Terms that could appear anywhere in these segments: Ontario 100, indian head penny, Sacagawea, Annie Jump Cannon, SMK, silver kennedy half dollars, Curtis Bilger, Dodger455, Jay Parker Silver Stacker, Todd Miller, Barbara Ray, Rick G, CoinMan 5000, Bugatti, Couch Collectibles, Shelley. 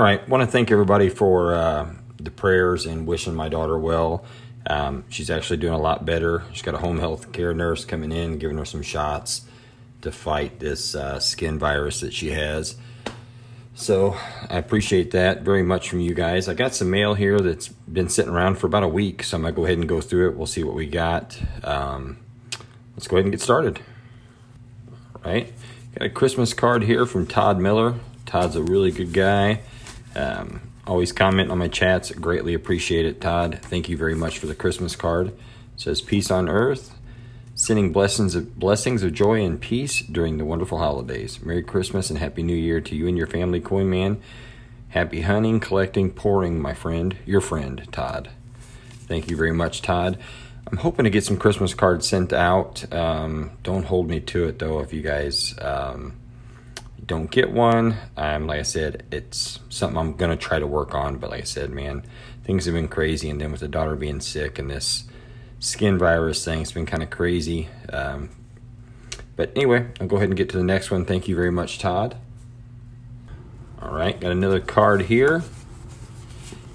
All right, want to thank everybody for the prayers and wishing my daughter well. She's actually doing a lot better. She's got a home health care nurse coming in, giving her some shots to fight this skin virus that she has. So I appreciate that very much from you guys. I got some mail here that's been sitting around for about a week, so I'm going to go ahead and go through it. We'll see what we got. Let's go ahead and get started. All right, got a Christmas card here from Todd Miller. Todd's a really good guy. Always comment on my chats. Greatly appreciate it, Todd. Thank you very much for the Christmas card. It says, peace on earth. Sending blessings of joy and peace during the wonderful holidays. Merry Christmas and Happy New Year to you and your family, CoinMan. Happy hunting, collecting, pouring, my friend. Your friend, Todd. Thank you very much, Todd. I'm hoping to get some Christmas cards sent out. Don't hold me to it, though, if you guys don't get one. Like I said, it's something I'm going to try to work on. But like I said, man, things have been crazy. And then with the daughter being sick and this skin virus thing, it's been kind of crazy, but anyway, I'll go ahead and get to the next one. Thank you very much, Todd. All right, got another card here.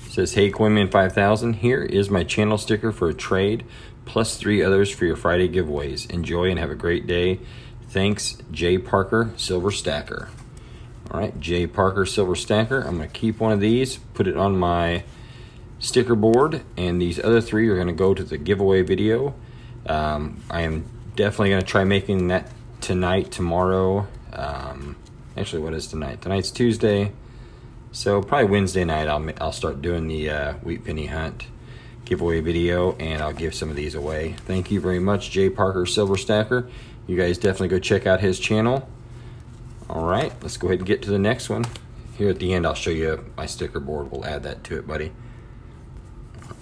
It says, hey CoinMan 5000, here is my channel sticker for a trade plus 3 others for your Friday giveaways. Enjoy and have a great day. Thanks, Jay Parker Silver Stacker. All right, Jay Parker Silver Stacker. I'm gonna keep one of these, put it on my sticker board, and these other 3 are going to go to the giveaway video. I am definitely going to try making that tonight, tomorrow. Actually, what is tonight? Tonight's Tuesday, so probably Wednesday night I'll start doing the wheat penny hunt giveaway video, and I'll give some of these away. Thank you very much, Jay Parker Silver Stacker. You guys definitely go check out his channel. All right, let's go ahead and get to the next one. Here at the end, I'll show you my sticker board. We'll add that to it, buddy.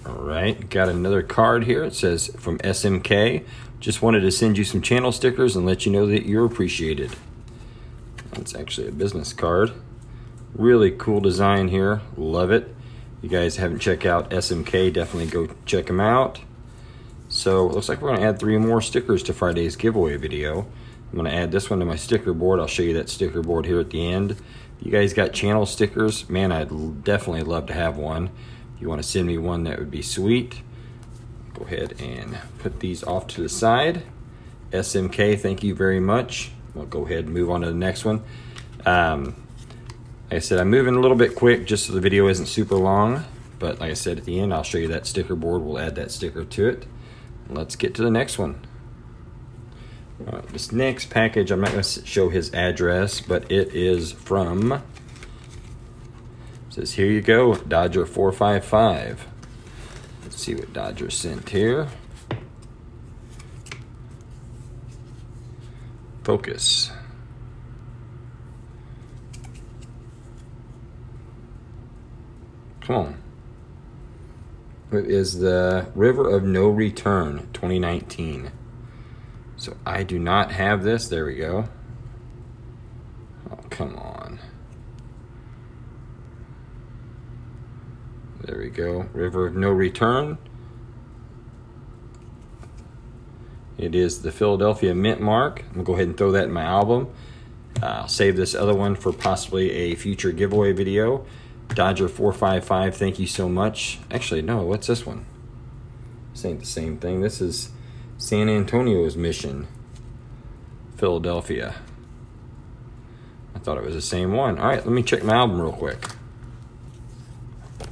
All right, got another card here. It says, from SMK, just wanted to send you some channel stickers and let you know that you're appreciated. That's actually a business card. Really cool design here, love it. You guys haven't checked out SMK, definitely go check them out. So it looks like we're gonna add 3 more stickers to Friday's giveaway video. I'm gonna add this one to my sticker board. I'll show you that sticker board here at the end. If you guys got channel stickers, man, I'd definitely love to have one. If you want to send me one, that would be sweet. Go ahead and put these off to the side. SMK, thank you very much. We'll go ahead and move on to the next one. Like I said, I'm moving a little bit quick just so the video isn't super long, but like I said, at the end, I'll show you that sticker board. We'll add that sticker to it. Let's get to the next one. All right, this next package, I'm not going to show his address, but it is from... says, here you go, Dodger455. Let's see what Dodger sent here. Focus. Come on. It is the River of No Return 2019. So I do not have this. There we go. Oh, come on. There we go, River of No Return. It is the Philadelphia Mint Mark. I'm gonna go ahead and throw that in my album. I'll save this other one for possibly a future giveaway video. Dodger455, thank you so much. Actually, no, what's this one? This ain't the same thing. This is San Antonio's Mission, Philadelphia. I thought it was the same one. All right, let me check my album real quick.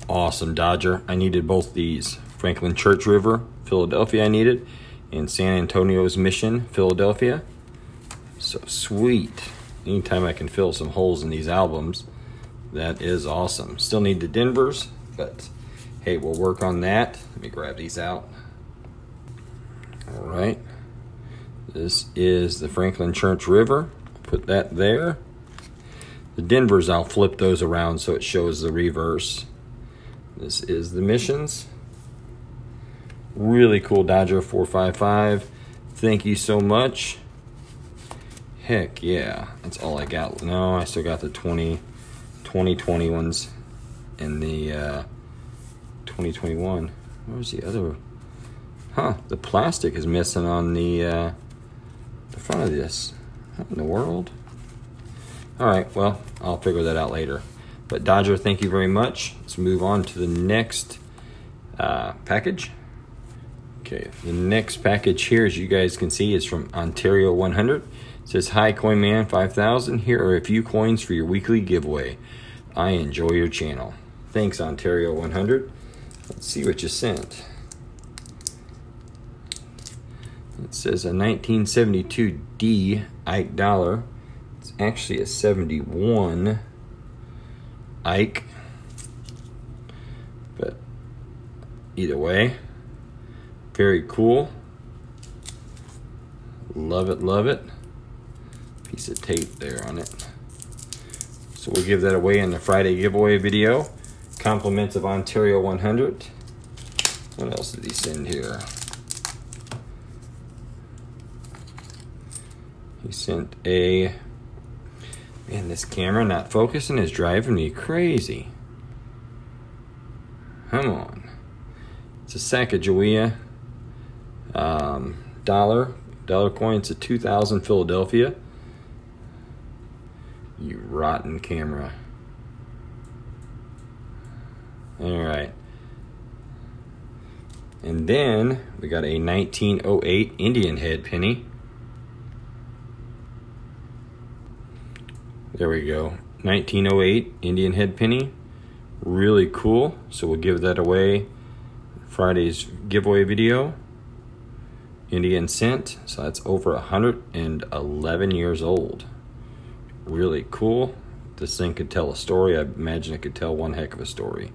Awesome, Dodger. I needed both these. Franklin Church River, Philadelphia I needed, and San Antonio's Mission, Philadelphia. So sweet. Anytime I can fill some holes in these albums, that is awesome. Still need the Denvers, but hey, we'll work on that. Let me grab these out. All right. This is the Franklin Church River. Put that there. The Denvers, I'll flip those around so it shows the reverse. This is the Missions. Really cool, Dodger455. Thank you so much. Heck yeah, that's all I got. No, I still got the 2020 ones and the 2021. Where's the other? Huh, the plastic is missing on the front of this. What in the world? All right, well, I'll figure that out later. But Dodger, thank you very much. Let's move on to the next package. Okay, the next package here, as you guys can see, is from Ontario 100. It says, "Hi, CoinMan 5000. Here are a few coins for your weekly giveaway. I enjoy your channel." Thanks, Ontario 100. Let's see what you sent. It says a 1972 D Ike dollar. It's actually a 71 Ike. But either way, very cool. Love it, love it. Piece of tape there on it. So we'll give that away in the Friday giveaway video. Compliments of Ontario 100. What else did he send here? He sent a... Man, this camera not focusing is driving me crazy. Come on. It's a Sacagawea dollar coin. It's a 2000 Philadelphia. You rotten camera. All right. And then we got a 1908 Indian head penny. There we go. 1908 Indian head penny. Really cool. So we'll give that away Friday's giveaway video. Indian cent. So that's over 111 years old. Really cool. This thing could tell a story. I imagine it could tell one heck of a story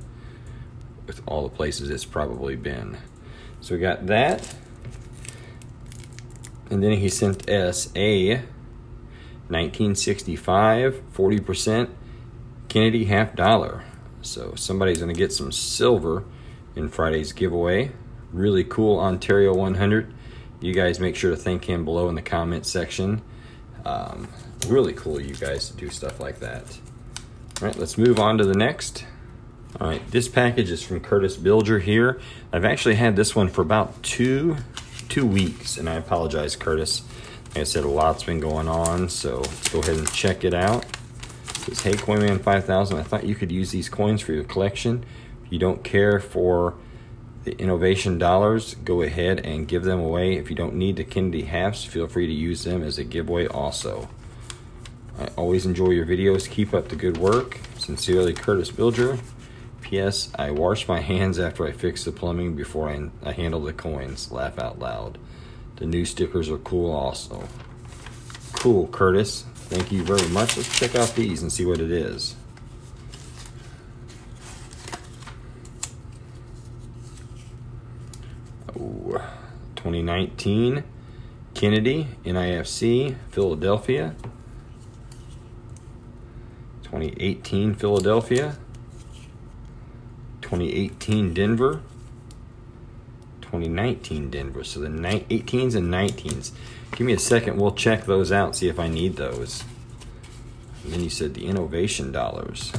with all the places it's probably been. So we got that. And then he sent us a 1965 40% Kennedy half dollar. So somebody's going to get some silver in Friday's giveaway. Really cool, Ontario 100. You guys make sure to thank him below in the comment section. Really cool you guys do stuff like that. All right, let's move on to the next. All right, this package is from Curtis Bilger here. I've actually had this one for about two weeks, and I apologize, Curtis. Like I said, a lot's been going on, so let's go ahead and check it out. It says, "Hey, CoinMan 5000, I thought you could use these coins for your collection. If you don't care for the innovation dollars, go ahead and give them away. If you don't need the Kennedy halves, feel free to use them as a giveaway also. I always enjoy your videos. Keep up the good work. Sincerely, Curtis Bilger. P.S. I wash my hands after I fix the plumbing before I handle the coins. Laugh out loud. The new stickers are cool also." Cool, Curtis. Thank you very much. Let's check out these and see what it is. Oh, 2019 Kennedy, NIFC, Philadelphia. 2018 Philadelphia. 2018 Denver. 2019 Denver. So the 18s and 19s. Give me a second. We'll check those out, see if I need those. And then you said the innovation dollars.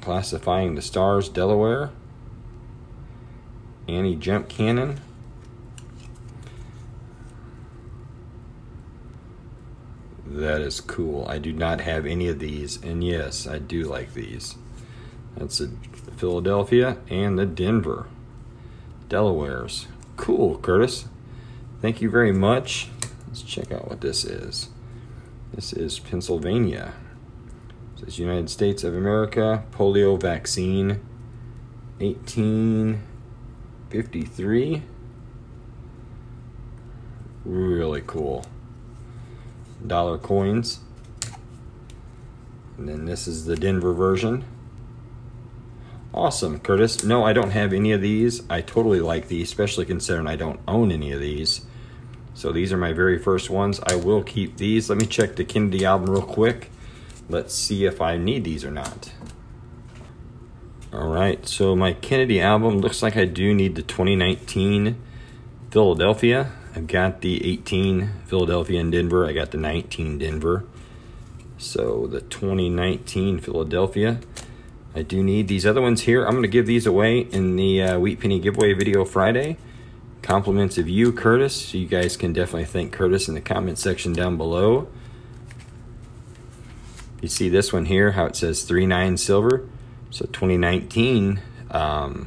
Classifying the stars, Delaware. Annie Jump Cannon. That is cool. I do not have any of these, and yes, I do like these. That's the Philadelphia and the Denver. Delaware's. Cool, Curtis. Thank you very much. Let's check out what this is. This is Pennsylvania. It says United States of America, polio vaccine, 1853. Really cool. Dollar coins. And then this is the Denver version. Awesome, Curtis. No, I don't have any of these. I totally like these, especially considering I don't own any of these. So these are my very first ones. I will keep these. Let me check the Kennedy album real quick. Let's see if I need these or not. All right, so my Kennedy album looks like I do need the 2019 Philadelphia. I've got the 18 Philadelphia and Denver. I got the 19 Denver. So the 2019 Philadelphia. I do need these other ones here. I'm going to give these away in the Wheat Penny giveaway video Friday. compliments of you, Curtis. So you guys can definitely thank Curtis in the comment section down below. You see this one here, how it says 39 silver. So 2019, the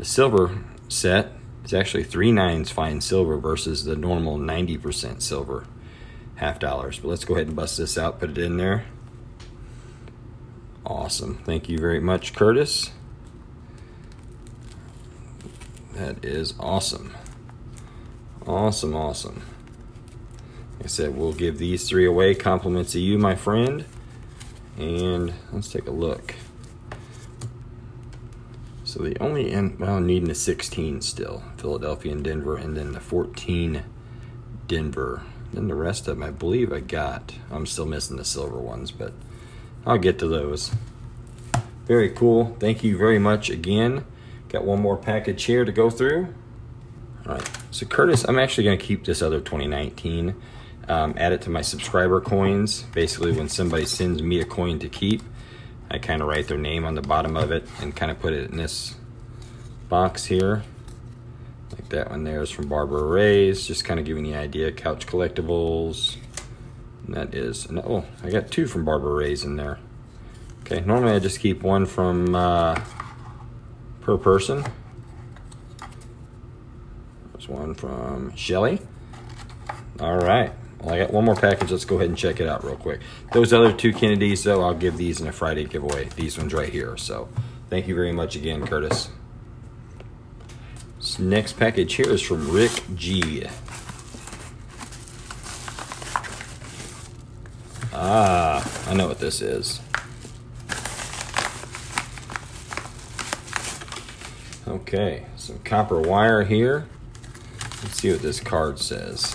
silver set is actually 39s fine silver versus the normal 90% silver half dollars. But let's go ahead and bust this out, put it in there. Awesome. Thank you very much, Curtis. That is awesome. Awesome, awesome. Like I said, we'll give these three away. Compliments to you, my friend. And let's take a look. So the only, well, needing the 16 still. Philadelphia and Denver, and then the 14 Denver. Then the rest of them, I believe I got. I'm still missing the silver ones, but I'll get to those. Very cool. Thank you very much again. Got one more package here to go through. All right, so Curtis, I'm actually gonna keep this other 2019, add it to my subscriber coins. Basically, when somebody sends me a coin to keep, I kind of write their name on the bottom of it and kind of put it in this box here. Like that one there is from Barbara Ray's, just kind of giving you an idea, Couch Collectibles. And that is, and oh, I got two from Barbara Ray's in there. Okay, normally I just keep one from, per person. There's one from Shelley. All right, well, I got one more package. Let's go ahead and check it out real quick. Those other two Kennedys, though, I'll give these in a Friday giveaway. These ones right here. So thank you very much again, Curtis. This next package here is from Rick G. Ah, I know what this is. Okay, some copper wire here. Let's see what this card says.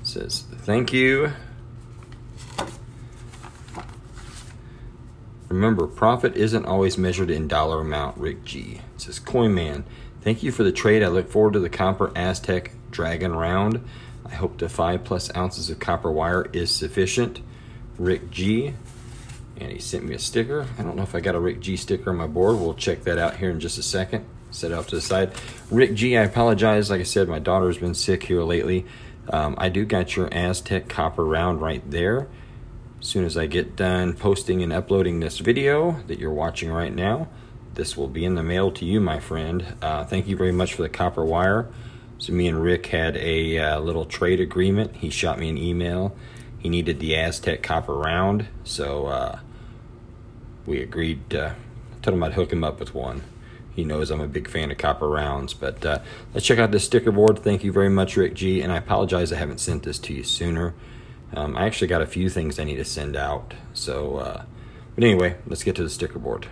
It says, thank you. Remember, profit isn't always measured in dollar amount, Rick G. It says, CoinMan, thank you for the trade. I look forward to the Copper Aztec Dragon round. I hope the 5+ ounces of copper wire is sufficient, Rick G. And he sent me a sticker. I don't know if I got a Rick G sticker on my board. We'll check that out here in just a second. Set it off to the side. Rick G, I apologize. Like I said, my daughter's been sick here lately. I do got your Aztec copper round right there. As soon as I get done posting and uploading this video that you're watching right now, this will be in the mail to you, my friend. Thank you very much for the copper wire. So me and Rick had a little trade agreement. He shot me an email. He needed the Aztec copper round, so we agreed. I told him I'd hook him up with one. He knows I'm a big fan of copper rounds, but let's check out this sticker board. Thank you very much, Rick G, and I apologize I haven't sent this to you sooner. I actually got a few things I need to send out, so but anyway, let's get to the sticker board.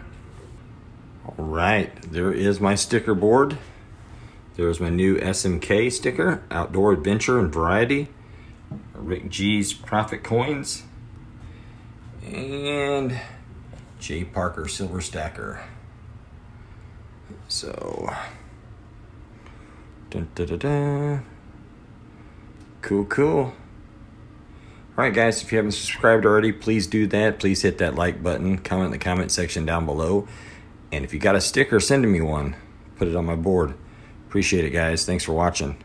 All right, there is my sticker board. There's my new SMK sticker, Outdoor Adventure and Variety. Rick G's Profit Coins, and Jay Parker Silver Stacker. So, dun, dun, dun, dun. Cool, cool. All right, guys, if you haven't subscribed already, please do that. Please hit that like button, comment in the comment section down below. And if you got a sticker, send me one. Put it on my board. Appreciate it, guys. Thanks for watching.